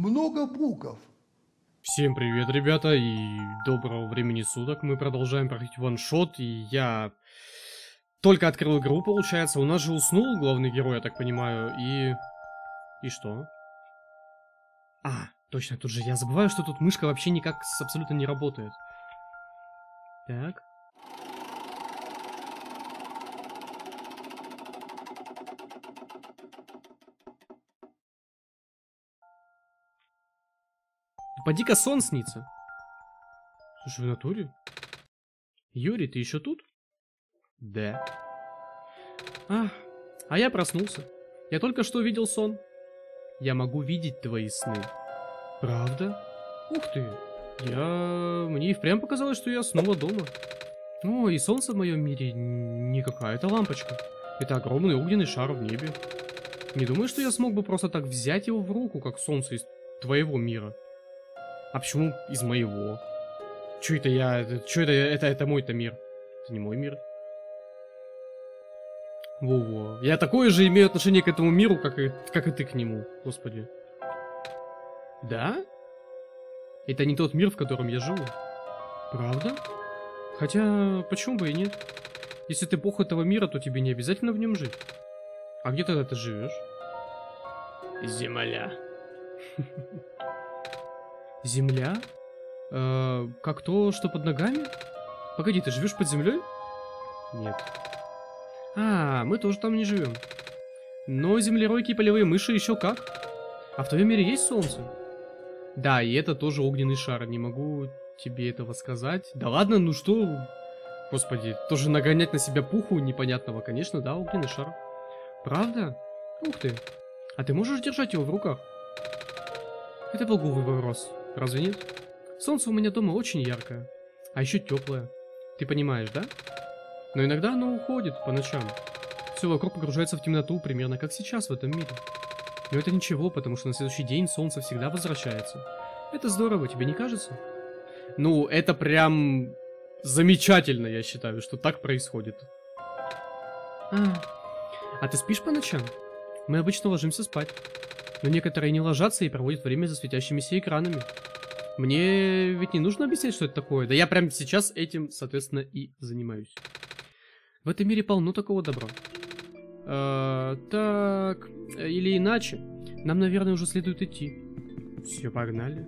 много букв. Всем привет, ребята, и доброго времени суток. Мы продолжаем проходить OneShot, и я только открыл игру, получается. У нас же уснул главный герой, я так понимаю, и что? А, точно, тут же я забываю, что тут мышка вообще никак абсолютно не работает. Так. Поди-ка сон снится. Слушай, в натуре? Юрий, ты еще тут? Да. А я проснулся. Я только что видел сон. Я могу видеть твои сны. Правда? Ух ты. Мне и впрямь показалось, что я снова дома. О, и солнце в моем мире не какая-то лампочка. Это огромный огненный шар в небе. Не думаю, что я смог бы просто так взять его в руку, как солнце из твоего мира. А почему из моего? Чё это я... Чё это мой-то мир? Это не мой мир. Во-во. Я такое же имею отношение к этому миру, как и ты к нему. Господи. Да? Это не тот мир, в котором я живу. Правда? Хотя, почему бы и нет? Если ты бог этого мира, то тебе не обязательно в нем жить. А где тогда ты живешь? Земля. Земля? Как то, что под ногами? Погоди, ты живешь под землей? Нет. Мы тоже там не живем. Но землеройки и полевые мыши еще как. А в твоем мире есть солнце? Да, и это тоже огненный шар. Не могу тебе этого сказать. Да ладно, ну что? Господи, тоже нагонять на себя пуху непонятного. Конечно, да, огненный шар. Правда? Ух ты. А ты можешь держать его в руках? Это был глупый вопрос. Разве нет? Солнце у меня дома очень яркое, а еще теплое. Ты понимаешь, да? Но иногда оно уходит по ночам. Все вокруг погружается в темноту, примерно как сейчас в этом мире. Но это ничего, потому что на следующий день солнце всегда возвращается. Это здорово, тебе не кажется? Ну, это прям замечательно, я считаю, что так происходит. А ты спишь по ночам? Мы обычно ложимся спать. Но некоторые не ложатся и проводят время за светящимися экранами. Мне ведь не нужно объяснять, что это такое. Да я прямо сейчас этим, соответственно, и занимаюсь. В этом мире полно такого добра. Так, или иначе, нам, наверное, уже следует идти. Все, погнали.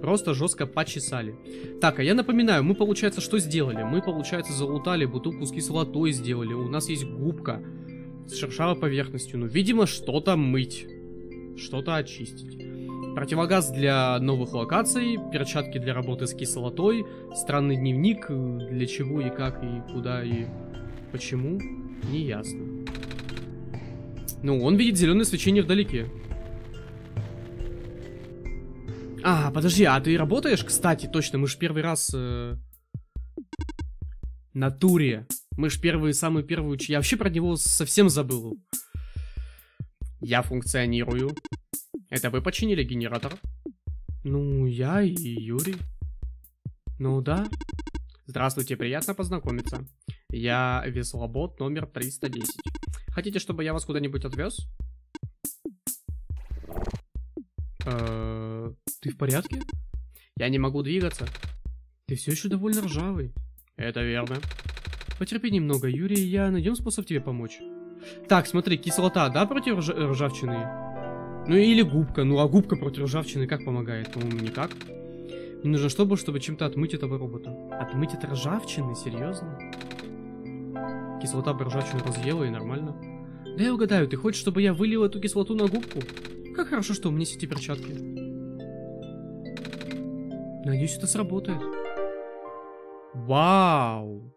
Просто жестко почесали. Так, а я напоминаю, мы, получается, что сделали? Мы, получается, залутали бутылку с кислотой сделали. У нас есть губка с шершавой поверхностью. Ну, видимо, что-то мыть. Что-то очистить. Противогаз для новых локаций, перчатки для работы с кислотой, странный дневник, для чего и как, и куда, и почему, не ясно. Ну, он видит зеленое свечение вдалеке. Подожди, а ты работаешь? Кстати, точно, мы же первый раз... На туре. Мы же самую первую... Я вообще про него совсем забыл. Я функционирую. Это вы починили генератор? Ну, я и Юрий. Ну да. Здравствуйте, приятно познакомиться. Я веслобот номер 310. Хотите, чтобы я вас куда-нибудь отвез? Ты в порядке? Я не могу двигаться. Ты все еще довольно ржавый. Это верно. Потерпи немного, Юрий, я найдем способ тебе помочь. Так, смотри, кислота, да, против ржавчины? Ну или губка. Ну а губка против ржавчины как помогает? По-моему, никак. Мне нужно, чтобы чем-то отмыть этого робота. Отмыть от ржавчины? Серьезно? Кислота бы ржавчину разъела, и нормально. Да я угадаю, ты хочешь, чтобы я вылил эту кислоту на губку? Как хорошо, что у меня сети перчатки. Надеюсь, это сработает. Вау!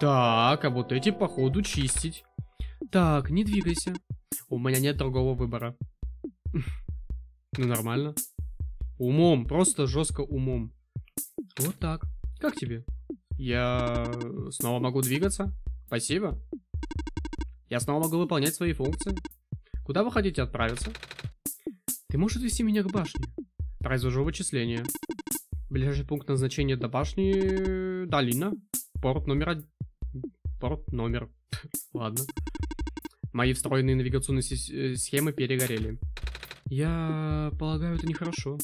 Так, а вот эти, походу, чистить. Так, не двигайся. У меня нет другого выбора. Ну, нормально. Умом, просто жестко умом. Вот так. Как тебе? Я снова могу двигаться? Спасибо. Я снова могу выполнять свои функции. Куда вы хотите отправиться? Ты можешь отвезти меня к башне? Произвожу вычисление. Ближайший пункт назначения до башни... Долина. Порт номер 1. Порт номер... Ладно. Мои встроенные навигационные схемы перегорели. Я полагаю, это нехорошо.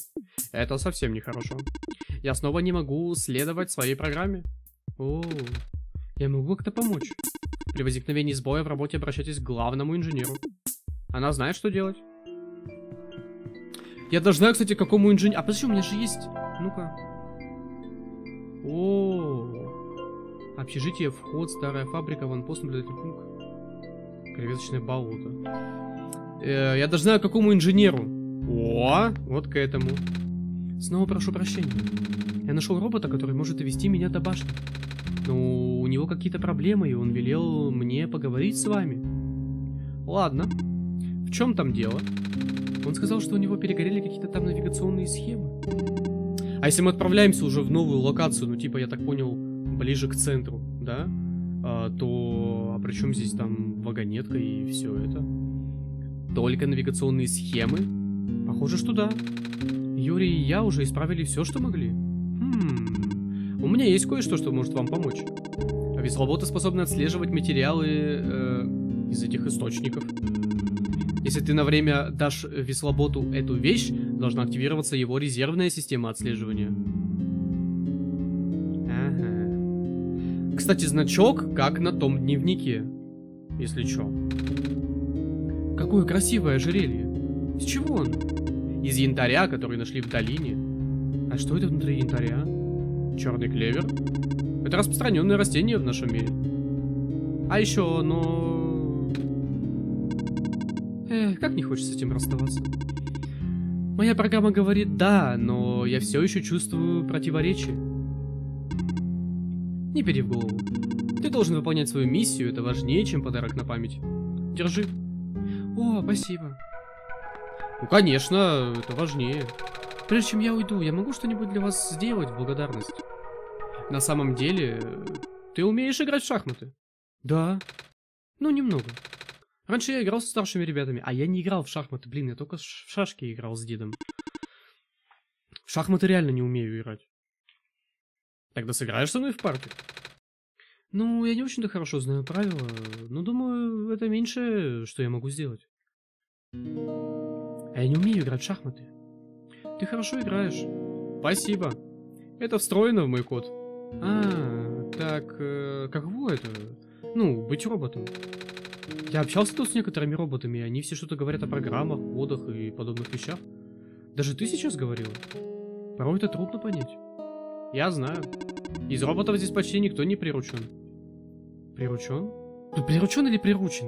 Это совсем нехорошо. Я снова не могу следовать своей программе. О, я могу как-то помочь. При возникновении сбоя в работе обращайтесь к главному инженеру. Она знает, что делать. Я даже знаю, кстати, к какому инженеру... А подожди, у меня же есть... Ну-ка. О, общежитие, вход, старая фабрика, ванпост, наблюдательный пункт. Кровезочное болото. Я даже знаю, к какому инженеру. О, вот к этому. Снова прошу прощения. Я нашел робота, который может довести меня до башни. Но у него какие-то проблемы, и он велел мне поговорить с вами. Ладно. В чем там дело? Он сказал, что у него перегорели какие-то там навигационные схемы. А если мы отправляемся уже в новую локацию, ну типа, я так понял, ближе к центру, да? А при чем здесь там вагонетка и все это? Только навигационные схемы? Похоже, что да. Юрий и я уже исправили все, что могли. У меня есть кое-что, что может вам помочь. Ведь роботы способны отслеживать материалы из этих источников. Если ты на время дашь веслоботу эту вещь, должна активироваться его резервная система отслеживания. Ага. Кстати, значок как на том дневнике, если чё. Какое красивое ожерелье. Из чего он? Из янтаря, который нашли в долине. А что это внутри янтаря? Черный клевер. Это распространенное растение в нашем мире. А еще, но... как не хочется с этим расставаться. Моя программа говорит «да», но я все еще чувствую противоречие. Не бери в голову. Ты должен выполнять свою миссию, это важнее, чем подарок на память. Держи. О, спасибо. Ну, конечно, это важнее. Прежде чем я уйду, я могу что-нибудь для вас сделать в благодарность? На самом деле, ты умеешь играть в шахматы? Да. Ну, немного. Раньше я играл со старшими ребятами, а я не играл в шахматы. Блин, я только в шашки играл с дедом. В шахматы реально не умею играть. Тогда сыграешь со мной в партию? Ну, я не очень-то хорошо знаю правила, но думаю, это меньше, что я могу сделать. А я не умею играть в шахматы. Ты хорошо играешь. Спасибо. Это встроено в мой код. Так, каково это? Ну, быть роботом. Я общался тут с некоторыми роботами, и они все что-то говорят о программах, кодах и подобных вещах. Даже ты сейчас говорила. Порой это трудно понять. Я знаю. Из роботов здесь почти никто не приручен. Приручен? Ну, приручен или приручен?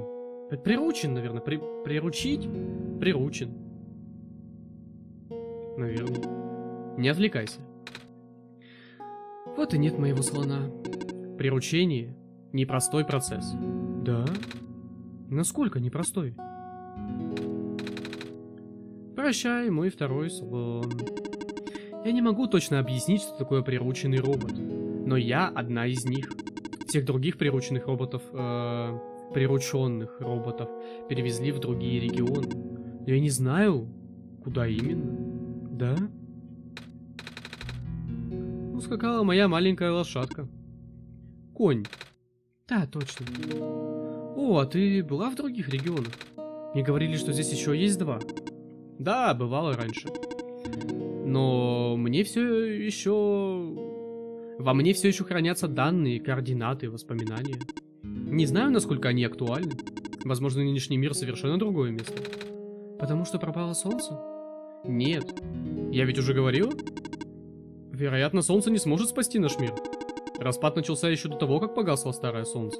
Приручен, наверное. Приручить? Приручен. Наверное. Не отвлекайся. Вот и нет моего слона. Приручение – непростой процесс. Да? Насколько непростой? Прощай, мой второй слон. Я не могу точно объяснить, что такое прирученный робот. Но я одна из них. Всех других прирученных роботов, прирученных роботов перевезли в другие регионы. Но я не знаю, куда именно. Да? Ускакала моя маленькая лошадка. Конь. Да, точно. О, а ты была в других регионах? Мне говорили, что здесь еще есть два. Да, бывало раньше. Но мне все еще... Во мне все еще хранятся данные, координаты, воспоминания. Не знаю, насколько они актуальны. Возможно, нынешний мир совершенно другое место. Потому что пропало солнце? Нет. Я ведь уже говорил? Вероятно, солнце не сможет спасти наш мир. Распад начался еще до того, как погасло старое солнце.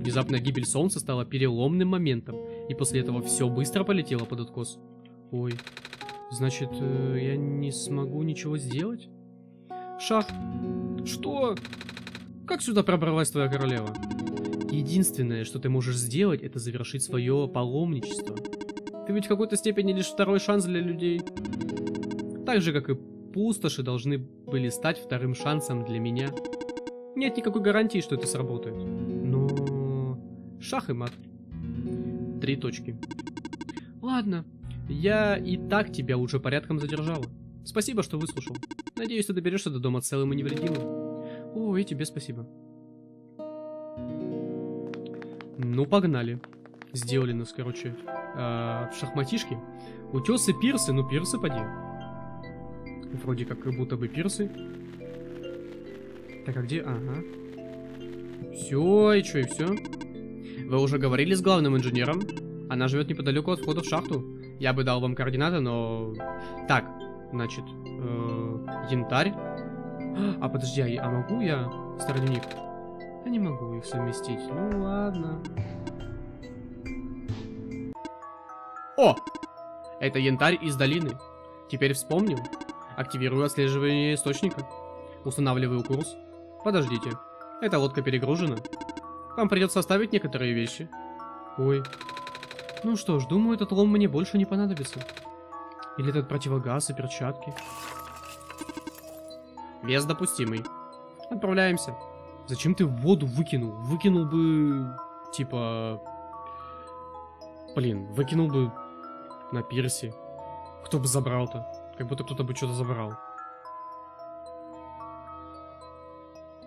Внезапная гибель солнца стала переломным моментом, и после этого все быстро полетело под откос. Ой, значит, я не смогу ничего сделать? Шах, что? Как сюда пробралась твоя королева? Единственное, что ты можешь сделать, это завершить свое паломничество. Ты ведь в какой-то степени лишь второй шанс для людей. Так же, как и пустоши должны были стать вторым шансом для меня. Нет никакой гарантии, что это сработает. Но... Шах и мат. 3 точки. Ладно, я и так тебя уже порядком задержала. Спасибо, что выслушал. Надеюсь, ты доберешься до дома целым и невредимым. О, и тебе спасибо. Ну, погнали. сделали нас, короче, в шахматишке. Утесы, пирсы, ну пирсы, поди. Вроде как будто бы пирсы. Так, а где? Ага. Все, и что, и все. Вы уже говорили с главным инженером? Она живет неподалеку от входа в шахту. Я бы дал вам координаты, но... Так, значит, янтарь. А, подожди, а могу я странник? Я не могу их совместить. Ну ладно. О! Это янтарь из долины. Теперь вспомнил. Активирую отслеживание источника. Устанавливаю курс. Подождите. Эта лодка перегружена. Вам придется оставить некоторые вещи. Ой. Ну что ж, думаю, этот лом мне больше не понадобится. Или этот противогаз и перчатки. Вес допустимый. Отправляемся. Зачем ты в воду выкинул? Выкинул бы... Типа... Блин, выкинул бы на пирсе. Кто бы забрал-то? Как будто кто-то бы что-то забрал.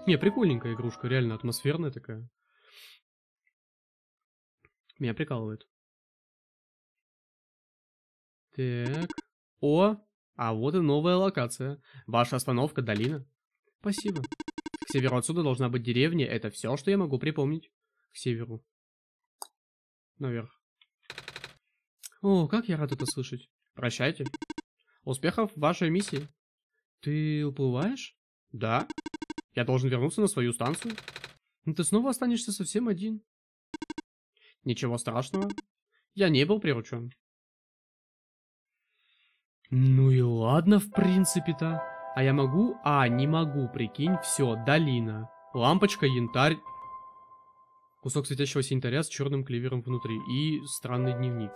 Не, прикольненькая игрушка, реально атмосферная такая. Меня прикалывает. Так. О, а вот и новая локация. Ваша остановка, долина. Спасибо. К северу отсюда должна быть деревня. Это все, что я могу припомнить. К северу. Наверх. О, как я рад это слышать. Прощайте. Успехов в вашей миссии. Ты уплываешь? Да. Я должен вернуться на свою станцию. Но ты снова останешься совсем один. Ничего страшного. Я не был приручен. Ну и ладно, в принципе-то. А я могу? А, не могу, прикинь. Все, долина. Лампочка, янтарь. Кусок светящегося янтаря с черным клевером внутри. И странный дневник.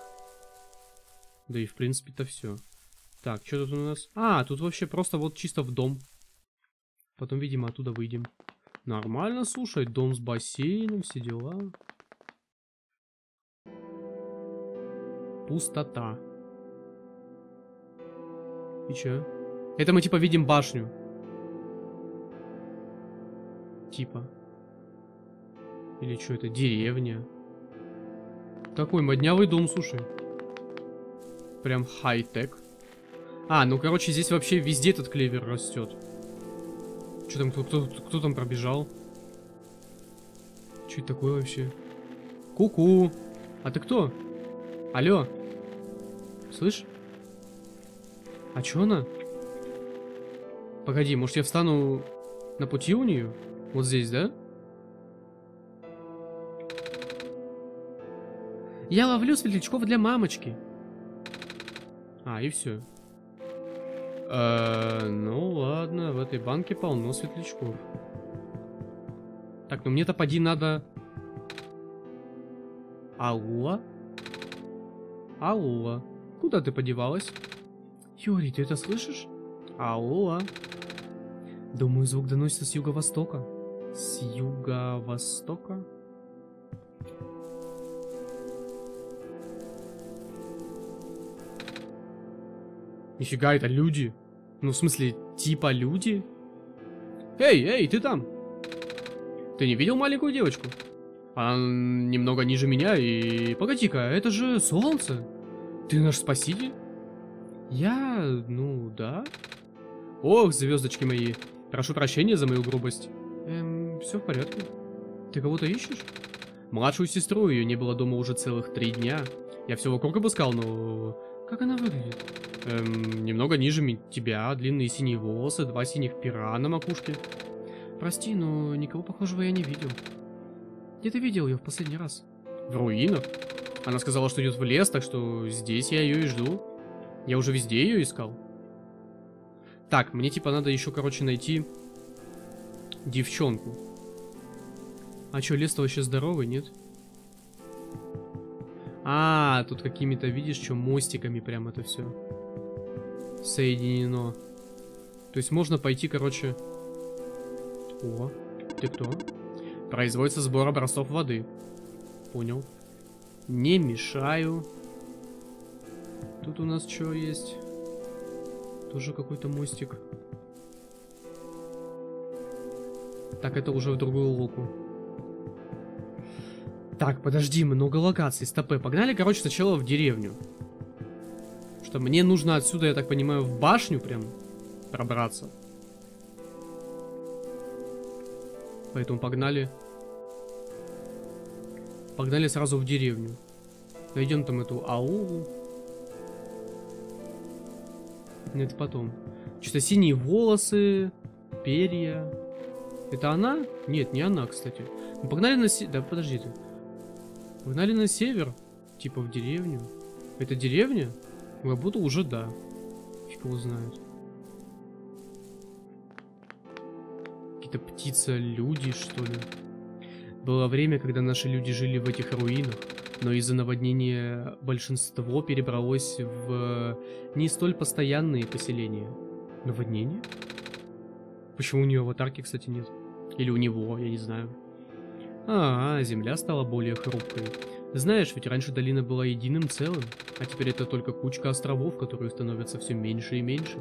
Да и в принципе-то все. Так, что тут у нас? А, тут вообще просто вот чисто в дом. Потом, видимо, оттуда выйдем. Нормально, слушай, дом с бассейном, все дела. Пустота. И че? Это мы типа видим башню. Типа. Или что это? Деревня. Такой моднявый дом, слушай. Прям хай-тек. А, ну короче, здесь вообще везде этот клевер растет. Что там, кто там пробежал? Что это такое вообще? Ку-ку! А ты кто? Алло? Слышь? А чё она? Погоди, может я встану на пути у нее? Вот здесь, да? Я ловлю светлячков для мамочки. А, и все. Ну ладно, в этой банке полно светлячков. Так, ну мне-то поди надо... Алло? Алло? Куда ты подевалась? Юрий, ты это слышишь? Алло? Думаю, звук доносится с юго-востока. С юго-востока? Нифига, это люди. Ну, в смысле, типа люди? Эй, эй, ты там? Ты не видел маленькую девочку? Она немного ниже меня и... Погоди-ка, это же солнце. Ты наш спаситель? Я... ну, да. Ох, звездочки мои. Прошу прощения за мою грубость. Все в порядке. Ты кого-то ищешь? Младшую сестру, ее не было дома уже целых 3 дня. Я все вокруг обыскал, но... Как она выглядит? Немного ниже тебя, длинные синие волосы, 2 синих пера на макушке. Прости, но никого похожего я не видел. Где ты видел ее в последний раз? В руинах. Она сказала, что идет в лес, так что здесь я ее и жду. Я уже везде ее искал. Так, мне типа надо еще, короче, найти девчонку. А что, лес-то вообще здоровый, нет? А, тут какими-то, видишь, что мостиками прям это все соединено. То есть можно пойти, короче... О, ты кто? Производится сбор образцов воды. Понял. Не мешаю. Тут у нас что есть? Тоже какой-то мостик. Так, это уже в другую локу. Так, подожди, много локаций. Стопы, погнали, короче, сначала в деревню. Что мне нужно отсюда, я так понимаю, в башню прям пробраться. Поэтому погнали. Погнали сразу в деревню. Найдем там эту аулу. Нет, потом. Что-то синие волосы, перья. Это она? Нет, не она, кстати. Мы погнали на север. Да, подожди ты. Погнали на север. Типа в деревню. Это деревня? Как будто уже да. Фиг его знает. Какие-то птицы, люди, что ли. Было время, когда наши люди жили в этих руинах, но из-за наводнения большинство перебралось в не столь постоянные поселения. Наводнение? Почему у нее аватарки, кстати, нет? Или у него, я не знаю. А, земля стала более хрупкой. Знаешь, ведь раньше долина была единым целым, а теперь это только кучка островов, которые становятся все меньше и меньше.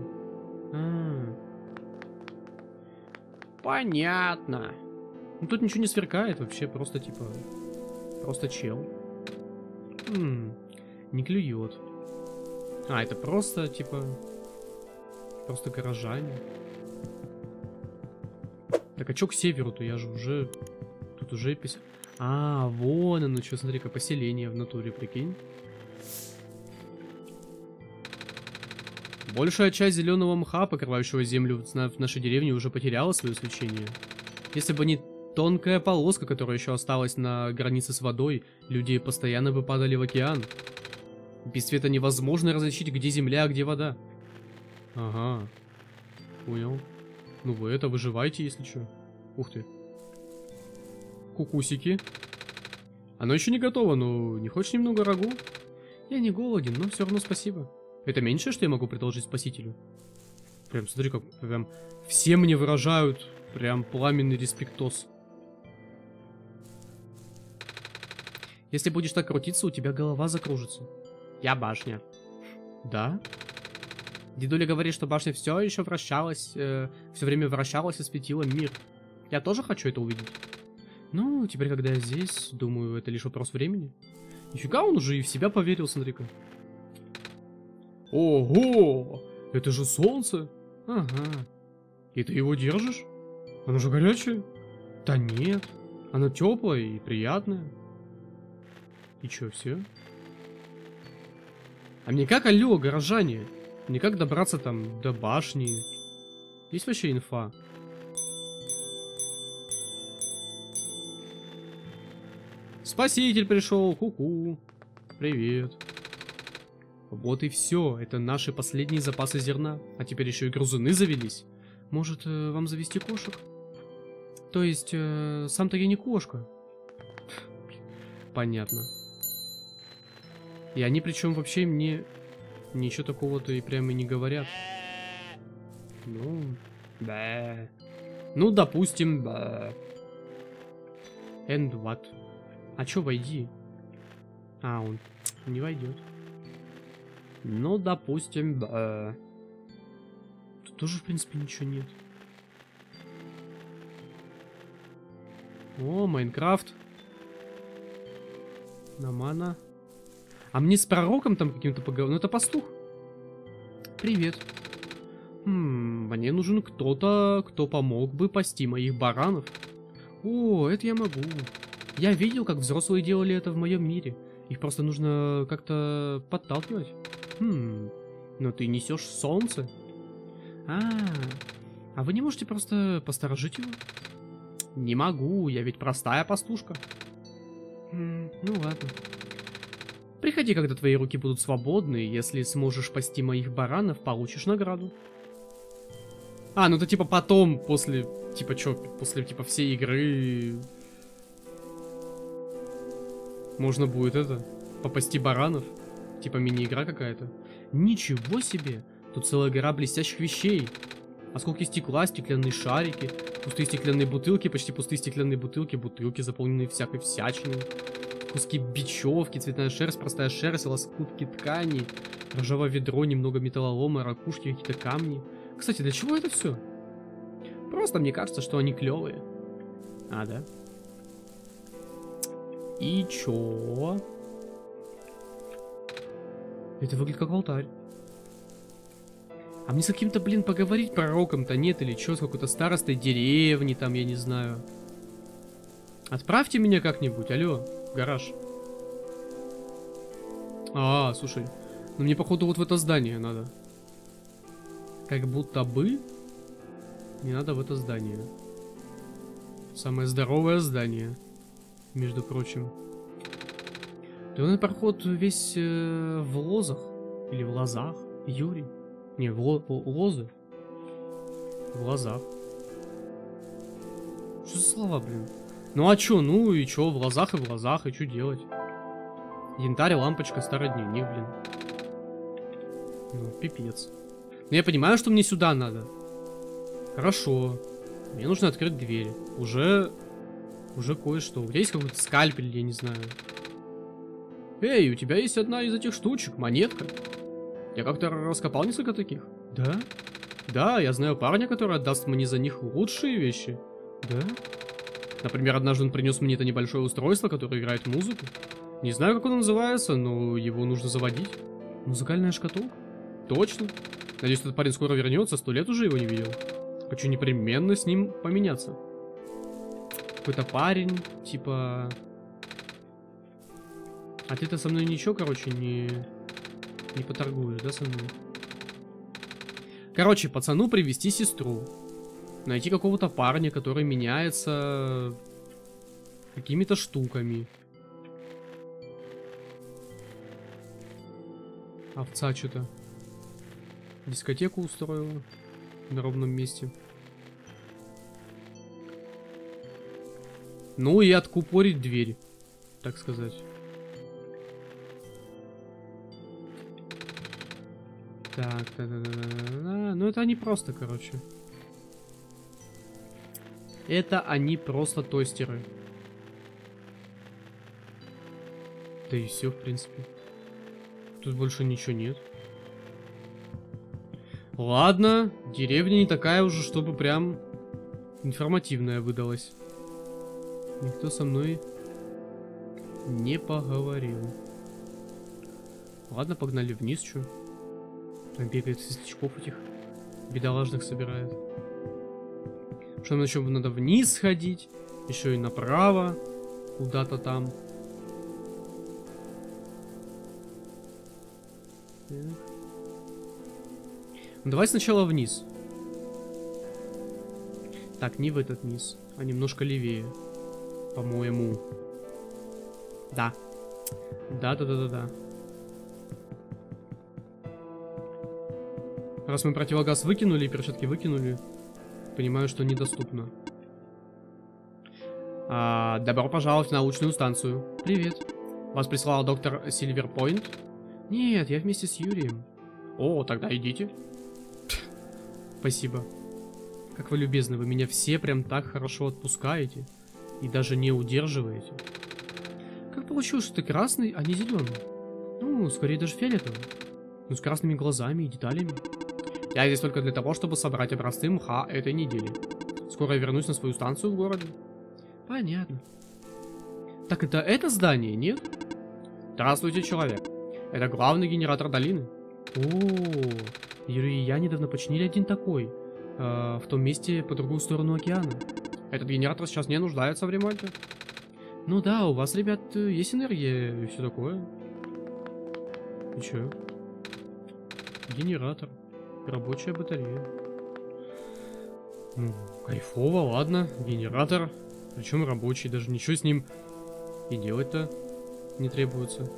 А. Понятно. Ну, тут ничего не сверкает вообще, просто типа... Просто чел. Не клюет. А, это просто типа... Просто горожане. Так, а чё к северу-то? Я же уже... Тут уже... А, вон оно что, смотри-ка, поселение в натуре, прикинь. Большая часть зеленого мха, покрывающего землю в нашей деревне, уже потеряла свое свечение. Если бы не... Тонкая полоска, которая еще осталась на границе с водой, люди постоянно бы падали в океан. Без света невозможно различить, где земля, а где вода. Ага. Понял. Ну вы это выживайте, если что. Ух ты. Кукусики. Оно еще не готово, но не хочешь немного рагу? Я не голоден, но все равно спасибо. Это меньше, что я могу предложить спасителю? Прям смотри, как прям все мне выражают прям пламенный респектос. Если будешь так крутиться, у тебя голова закружится. Я башня. Да? Дедуля говорит, что башня все еще вращалась, все время вращалась и светила мир. Я тоже хочу это увидеть. Ну, теперь, когда я здесь, думаю, это лишь вопрос времени. Нифига, он уже и в себя поверил, смотри-ка. Ого! Это же солнце! Ага. И ты его держишь? Оно же горячее? Да нет. Оно теплое и приятное. И чё, все? А мне как, алло, горожане? Мне как добраться там до башни? Есть вообще инфа? Спаситель пришел, ку-ку. Привет. Вот и все, это наши последние запасы зерна. А теперь еще и грызуны завелись. Может, вам завести кошек? То есть, сам-то я не кошка. Понятно. И они причем вообще мне ничего такого-то и прямо не говорят. Ну, да. Ну, допустим, да. And what? А чё, войди? А, он не войдет. Ну, допустим, да. Тут тоже, в принципе, ничего нет. О, Майнкрафт. Намана. А мне с пророком там каким-то поговорить? Ну, это пастух. Привет. Мне нужен кто-то, кто помог бы пасти моих баранов. О, это я могу. Я видел, как взрослые делали это в моем мире. Их просто нужно как-то подталкивать. Но ты несешь солнце. А вы не можете просто посторожить его? Не могу, я ведь простая пастушка. Ну ладно. Приходи, когда твои руки будут свободны. Если сможешь пасти моих баранов, получишь награду. А, ну это типа потом, после... Типа чё, после типа всей игры... Можно будет это... Попасти баранов. Типа мини-игра какая-то. Ничего себе! Тут целая гора блестящих вещей. Осколки стекла, стеклянные шарики, пустые стеклянные бутылки, почти пустые стеклянные бутылки, бутылки, заполненные всякой всячиной, куски бечевки, цветная шерсть, простая шерсть, лоскутки тканей, ржавое ведро, немного металлолома, ракушки, какие-то камни. Кстати, для чего это все? Просто мне кажется, что они клевые. А, да? И чё? Это выглядит как алтарь. А мне с каким-то, блин, поговорить пророком-то нет или чё? С какой-то старостой деревни там, я не знаю. Отправьте меня как-нибудь, алло, в гараж. А, слушай, ну мне, походу, вот в это здание надо. Как будто бы не надо в это здание. Самое здоровое здание, между прочим. Да он проход весь в лозах. Или в лозах, Юрий. Не, лозы. В лозах. Что за слова, блин? Ну а чё, ну и чё, в лозах, и чё делать? Янтарь, лампочка, стародневник, блин. Ну, пипец. Но я понимаю, что мне сюда надо. Хорошо. Мне нужно открыть дверь. Уже кое-что. У тебя есть какой-то скальпель, я не знаю. Эй, у тебя есть одна из этих штучек, монетка. Я как-то раскопал несколько таких. Да? Да, я знаю парня, который отдаст мне за них лучшие вещи. Да? Например, однажды он принес мне это небольшое устройство, которое играет музыку. Не знаю, как оно называется, но его нужно заводить. Музыкальная шкатулка? Точно. Надеюсь, этот парень скоро вернется, 100 лет уже его не видел. Хочу непременно с ним поменяться. Какой-то парень, типа... А ты-то со мной ничего, короче, не поторгуешь, да, со мной? Короче, пацану привести сестру. Найти какого-то парня, который меняется... какими-то штуками. Овца что-то. Дискотеку устроила. На ровном месте. Ну и откупорить дверь, так сказать. Так, ну это они просто, короче. Это они просто тостеры. Да и все, в принципе. Тут больше ничего нет. Ладно, деревня не такая уже, чтобы прям информативная выдалась. Никто со мной не поговорил. Ладно, погнали вниз, чё. Там бегает светлячков этих бедолажных собирает. Что нам еще надо вниз сходить, еще и направо, куда-то там. Так. Давай сначала вниз. Так, не в этот низ, а немножко левее. По-моему. Да. Да. Раз мы противогаз выкинули и перчатки выкинули, понимаю, что недоступно. Добро пожаловать на научную станцию. Привет. Вас прислал доктор Сильверпойнт? Нет, я вместе с Юрием. О, тогда идите. Спасибо. Как вы любезны, вы меня все прям так хорошо отпускаете и даже не удерживаете. Как получилось, что ты красный, а не зеленый? Ну, скорее даже фиолетовый. Ну, с красными глазами и деталями. Я здесь только для того, чтобы собрать образцы мха этой недели. Скоро я вернусь на свою станцию в городе. Понятно. Так это здание, нет? Здравствуйте, человек. Это главный генератор долины. О-о-о. Юрий и я недавно починили один такой, в том месте по другую сторону океана. Этот генератор сейчас не нуждается в ремонте. Ну да, у вас, ребят, есть энергия и все такое. И чё? Генератор. Рабочая батарея. Ну, кайфово, ладно. Генератор. Причем рабочий, даже ничего с ним и делать-то не требуется.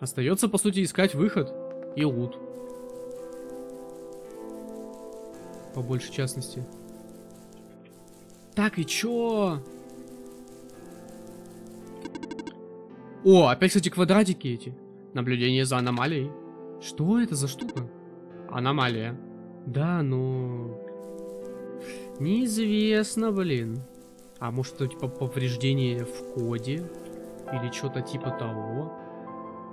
Остается, по сути, искать выход и лут. По большей частности. Так, и чё? О, опять, кстати, квадратики эти. Наблюдение за аномалией. Что это за штука? Аномалия. Да, но... неизвестно, блин. А может, это типа повреждение в коде? Или что-то типа того?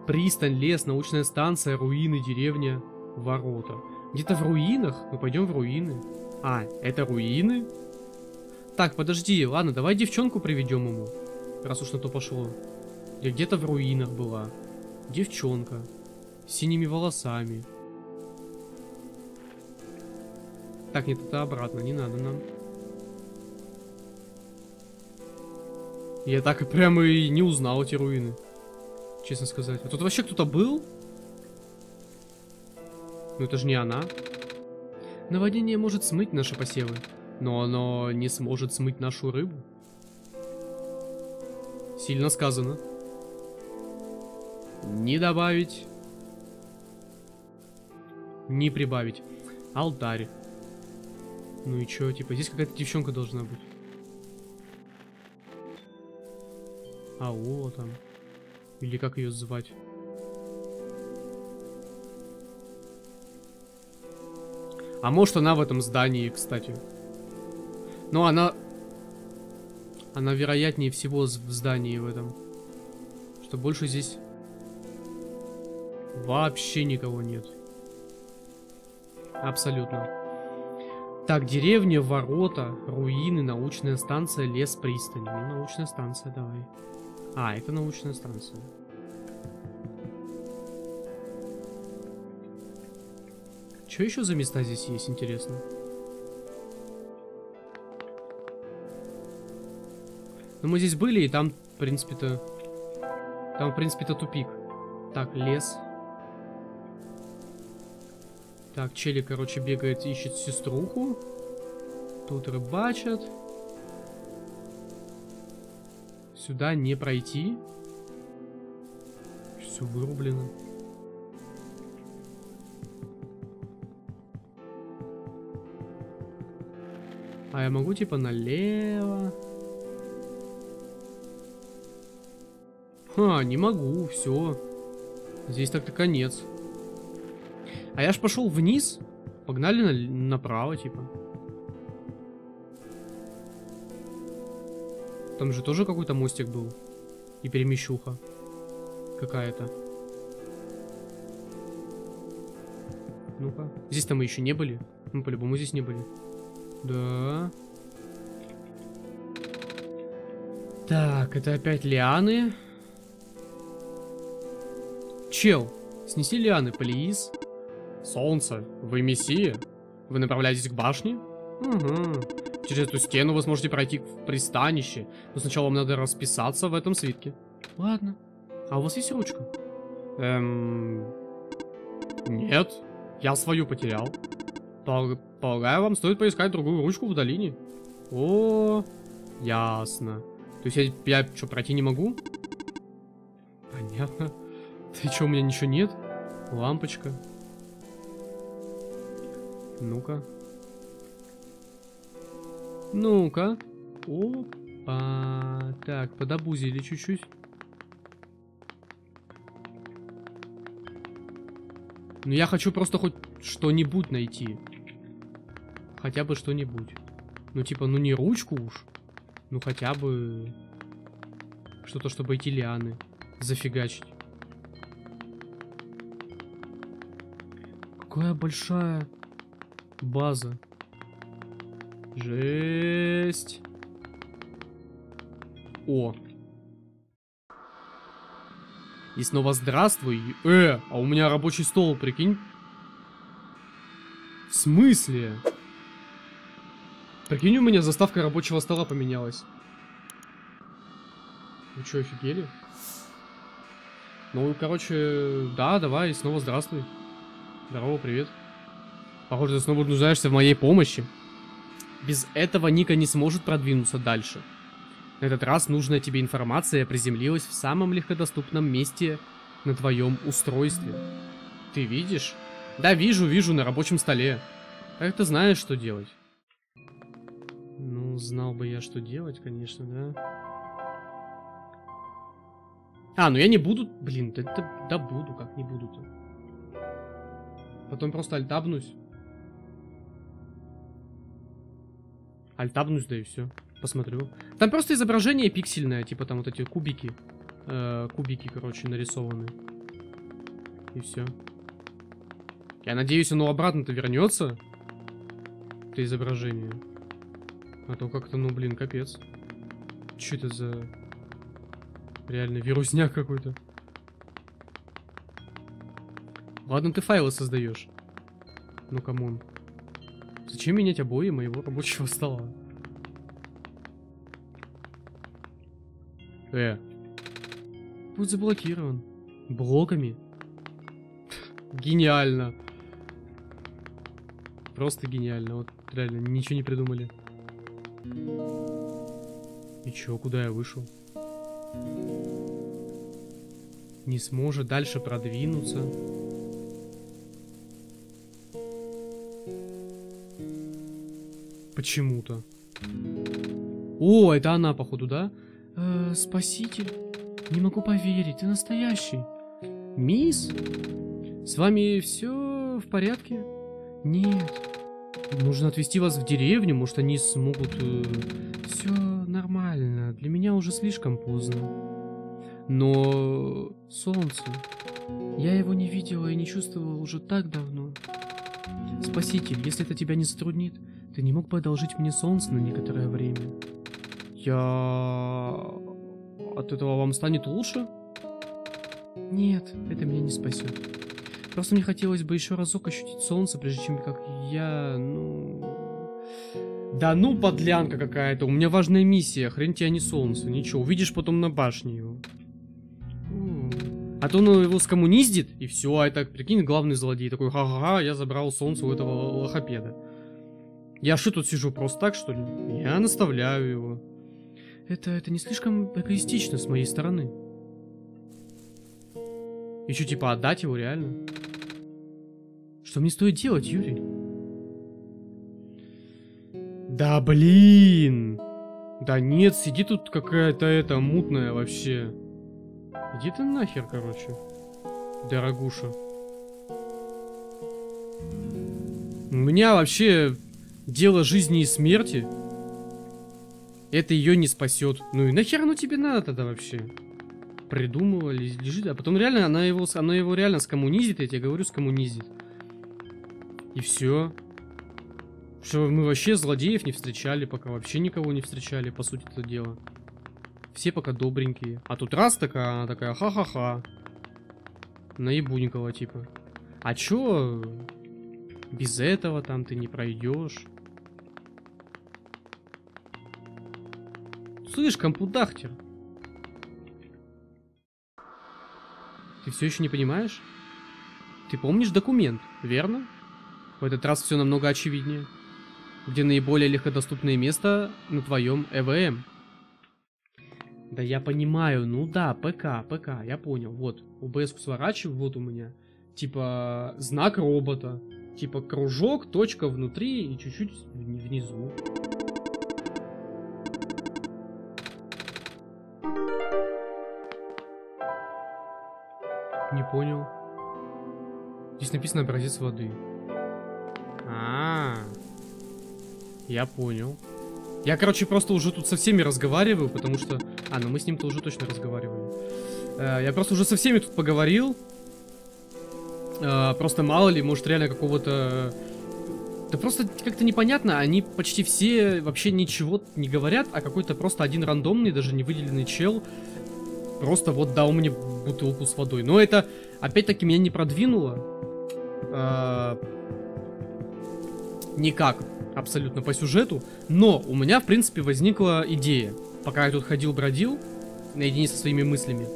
Пристань, лес, научная станция, руины, деревня, ворота. Где-то в руинах? Мы пойдем в руины. А, это руины? Так, подожди, ладно, давай девчонку приведем ему. Раз уж на то пошло. Я где-то в руинах была. Девчонка. С синими волосами. Так, нет, это обратно, не надо нам. Я так и прямо и не узнал эти руины. Честно сказать. А тут вообще кто-то был? Ну это же не она. Наводнение может смыть наши посевы. Но оно не сможет смыть нашу рыбу. Сильно сказано. Не добавить. Не прибавить. Алтарь. Ну и чё, типа, здесь какая-то девчонка должна быть. А вот там. Или как ее звать? А может она в этом здании, кстати. Но она вероятнее всего в здании в этом. Что больше здесь вообще никого нет. Абсолютно. Так, деревня, ворота, руины, научная станция, лес, пристань. Ну, научная станция, давай. А, это научная станция. Что еще за места здесь есть, интересно? Ну, мы здесь были, и там, в принципе-то... Там, в принципе-то, тупик. Так, лес. Так, челик, короче, бегает, ищет сеструху. Тут рыбачат. Сюда не пройти. Все вырублено. А я могу типа налево? Ха, не могу, все. Здесь так-то конец. А я ж пошел вниз. Погнали направо, типа. Там же тоже какой-то мостик был. И перемещуха какая-то. Ну-ка. Здесь-то мы еще не были. Мы по-любому здесь не были. Да. Так, это опять лианы. Чел, снеси лианы, плиз. Солнце, вы мессия? Вы направляетесь к башне? Угу. Через эту стену вы сможете пройти в пристанище. Но сначала вам надо расписаться в этом свитке. Ладно. А у вас есть ручка? Нет. Я свою потерял. Полагаю, вам стоит поискать другую ручку в долине. О, ясно. То есть я что, пройти не могу? Понятно. Ты что, у меня ничего нет? Лампочка. Ну-ка. Ну-ка. Опа. Так, подобузили чуть-чуть. Но я хочу просто хоть что-нибудь найти. Хотя бы что-нибудь. Ну, типа, ну не ручку уж. Ну, хотя бы... Что-то, чтобы эти лианы зафигачить. Какая большая база. Жесть. О. И снова здравствуй. А у меня рабочий стол, прикинь. В смысле? Прикинь, у меня заставка рабочего стола поменялась. Вы что, офигели? Ну, короче, да, давай, снова здравствуй. Здорово, привет. Похоже, ты снова нуждаешься в моей помощи. Без этого Ника не сможет продвинуться дальше. На этот раз нужная тебе информация приземлилась в самом легкодоступном месте на твоем устройстве. Ты видишь? Да, вижу, вижу, на рабочем столе. Как ты знаешь, что делать? Ну, знал бы я, что делать, конечно, да. А, ну я не буду... Блин, да буду, как не буду-то. Потом просто альтабнусь. Альтабнусь, да и все. Посмотрю. Там просто изображение пиксельное, типа там вот эти кубики. Кубики, короче, нарисованы. И все. Я надеюсь, оно обратно-то вернется. Это изображение. А то как-то, ну блин, капец. Че это за... Реально вирусняк какой-то. Ладно, ты файлы создаешь. Ну камон. Зачем менять обои моего рабочего стола? Будет заблокирован. Блоками. Гениально. Просто гениально. Вот реально ничего не придумали. И чё, куда я вышел? Не сможет дальше продвинуться. Почему-то. О, это она, походу, да? Спаситель. Не могу поверить, ты настоящий. Мисс? С вами все в порядке? Нет. Нужно отвезти вас в деревню, может они смогут... Все нормально, для меня уже слишком поздно. Но... Солнце. Я его не видела и не чувствовала уже так давно. Спаситель, если это тебя не затруднит, ты не мог бы одолжить мне солнце на некоторое время? Я... От этого вам станет лучше? Нет, это меня не спасет. Просто мне хотелось бы еще разок ощутить солнце, прежде чем как я... Ну... Да ну, подлянка какая-то. У меня важная миссия. Хрен тебе, не солнце. Ничего, увидишь потом на башне его. А то он его скоммуниздит, и все. А это, прикинь, главный злодей. Такой, ха-ха-ха, я забрал солнце у этого лохопеда. Я что тут сижу, просто так, что ли? Я наставляю его. Это не слишком эгоистично с моей стороны. И что, типа, отдать его, реально? Что мне стоит делать, Юрий? Да блин! Да нет, сиди тут какая-то эта мутная вообще. Иди ты нахер, короче, дорогуша. У меня вообще дело жизни и смерти. Это ее не спасет. Ну и нахер оно тебе надо тогда вообще? Придумывали, лежит. А потом реально она его реально скоммунизит, я тебе говорю, скоммунизит. И все. Что мы вообще злодеев не встречали, пока вообще никого не встречали, по сути это дело. Все пока добренькие. А тут раз такая, она такая, ха-ха-ха. Наебунького типа. А чё? Без этого там ты не пройдешь. Слышь, компудахтер. Ты все еще не понимаешь? Ты помнишь документ, верно? В этот раз все намного очевиднее. Где наиболее легкодоступное место на твоем ЭВМ. Да я понимаю, ну да, ПК, я понял. Вот, ОБС-ку сворачиваю, вот у меня. Типа знак робота. Типа кружок, точка внутри и чуть-чуть внизу. Не понял. Здесь написано образец воды. Я понял. Я, короче, просто уже тут со всеми разговариваю, потому что... ну мы с ним-то уже точно разговаривали. Я просто уже со всеми тут поговорил. Просто мало ли, может, реально какого-то... Да просто как-то непонятно, они почти все вообще ничего не говорят, а какой-то просто один рандомный, даже не выделенный чел, просто вот дал мне бутылку с водой. Но это, опять-таки, меня не продвинуло. Никак. Абсолютно по сюжету, но у меня, в принципе, возникла идея. Пока я тут ходил-бродил, наедине со своими мыслями,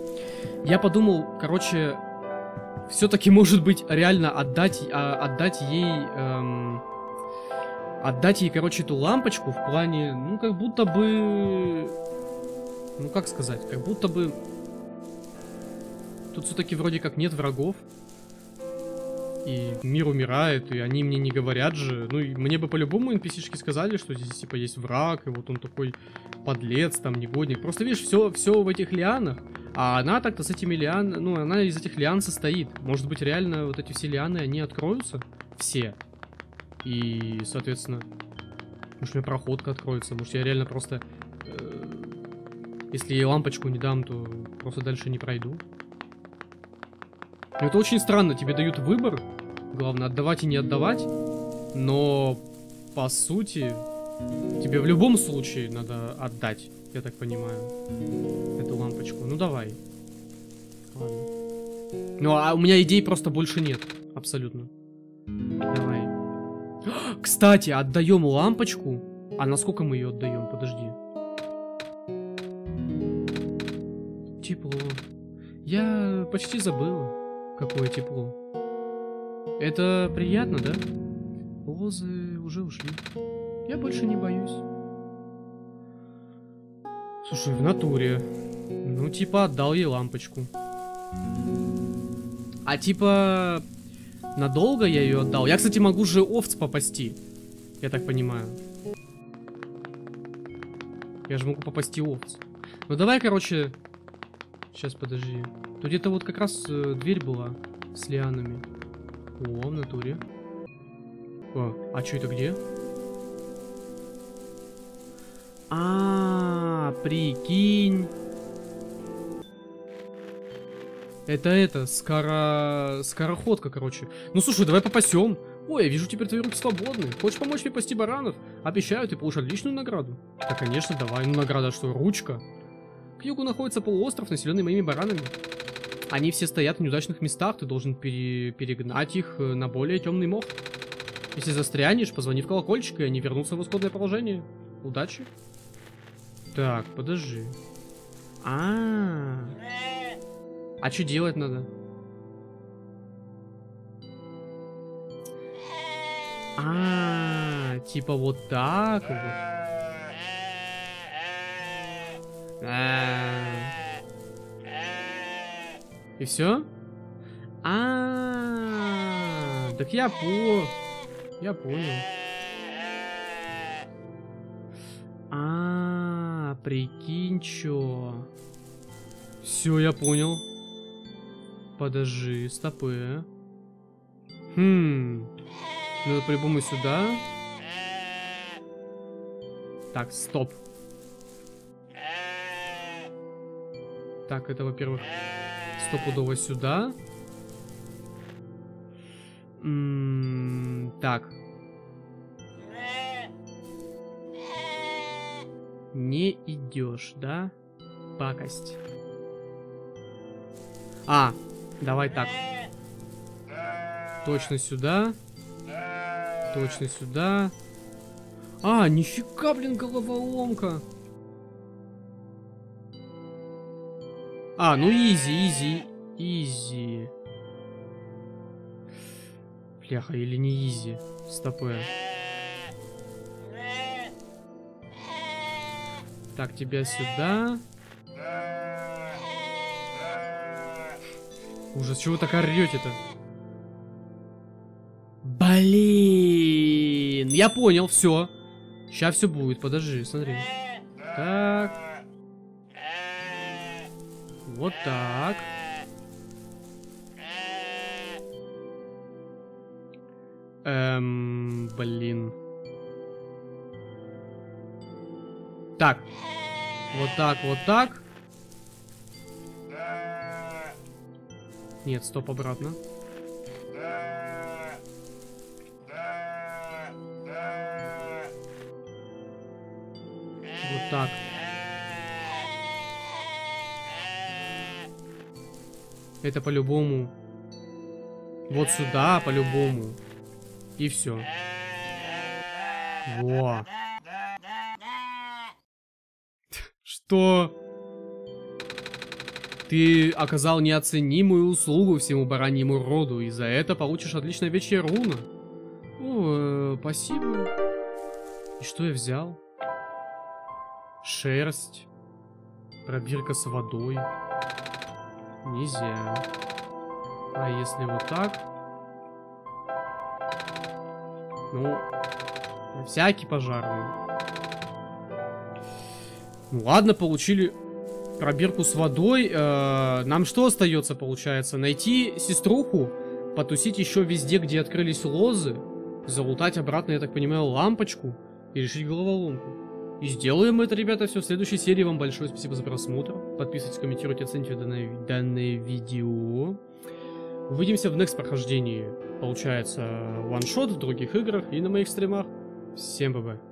я подумал, короче, все-таки, может быть, реально отдать ей, короче, эту лампочку в плане, ну, как будто бы... Ну, как сказать, как будто бы... Тут все-таки вроде как нет врагов. И мир умирает, и они мне не говорят же. Ну, и мне бы по-любому NPC-шки сказали, что здесь, типа, есть враг, и вот он такой подлец, там, негодник. Просто, видишь, все в этих лианах. А она так-то с этими лиан... Ну, она из этих лиан состоит. Может быть, реально вот эти все лианы, они откроются? Все. И, соответственно, может, у меня проходка откроется. Может, я реально просто... Если ей лампочку не дам, то просто дальше не пройду. Это очень странно, тебе дают выбор, главное отдавать и не отдавать, но по сути Тебе в любом случае надо отдать, я так понимаю, эту лампочку. Ну давай. Ладно. Ну а у меня идей просто больше нет. Абсолютно. Давай. Кстати, отдаем лампочку. А насколько мы ее отдаем? Подожди. Тепло. Я почти забыла, какое тепло. Это приятно, да? Лозы уже ушли. Я больше не боюсь. Слушай, в натуре. Ну, типа, отдал ей лампочку. А типа, надолго я ее отдал? Я, кстати, могу же овц попасти. Я так понимаю. Я же могу попасти овц. Ну, давай, короче... Сейчас, подожди. Тут где-то вот как раз дверь была с лианами. О, в натуре. О, а что это где? А, прикинь. Это, скороходка, короче. Ну, слушай, давай попасем. Ой, я вижу, теперь твои руки свободны. Хочешь помочь мне пасти баранов? Обещаю, ты получишь отличную награду. Да, конечно, давай. Ну, награда что, ручка? К югу находится полуостров, населенный моими баранами. Они все стоят в неудачных местах, ты должен перегнать их на более темный мох. Если застрянешь, позвони в колокольчик, и они вернутся в исходное положение. Удачи. Так, подожди. А что делать надо? Типа вот так вот. И все? Так я понял. Прикинь, чё. Все, я понял. Подожди, стопы. Надо по-любому сюда. Так, стоп. Так, это, во-первых, стопудово сюда. Так. Не идешь, да? Пакость. Давай так. Точно сюда. Точно сюда. Нифига, блин, головоломка. Ну изи. Бляха, или не изи. Стопэ. Так, тебя сюда. Ужас, чего так орете-то? Блин! Я понял, все. Сейчас все будет, подожди, смотри. Так. Вот так. Блин. Так. Вот так, вот так. Нет, стоп, обратно. Вот так. Это по-любому. Вот сюда, по-любому. И все. Во. Что? Ты оказал неоценимую услугу всему бараньему роду, и за это получишь отличное овечье руно. О, спасибо. И что я взял? Шерсть. Пробирка с водой. Нельзя. А если вот так? Ну, на всякий пожарный. Ну ладно, получили пробирку с водой. Нам что остается, получается? Найти сеструху, потусить еще везде, где открылись лозы, залутать обратно, я так понимаю, лампочку и решить головоломку. И сделаем мы это, ребята, все в следующей серии. Вам большое спасибо за просмотр. Подписывайтесь, комментируйте, оцените данное видео. Увидимся в next прохождении. Получается, OneShot в других играх и на моих стримах. Всем пока.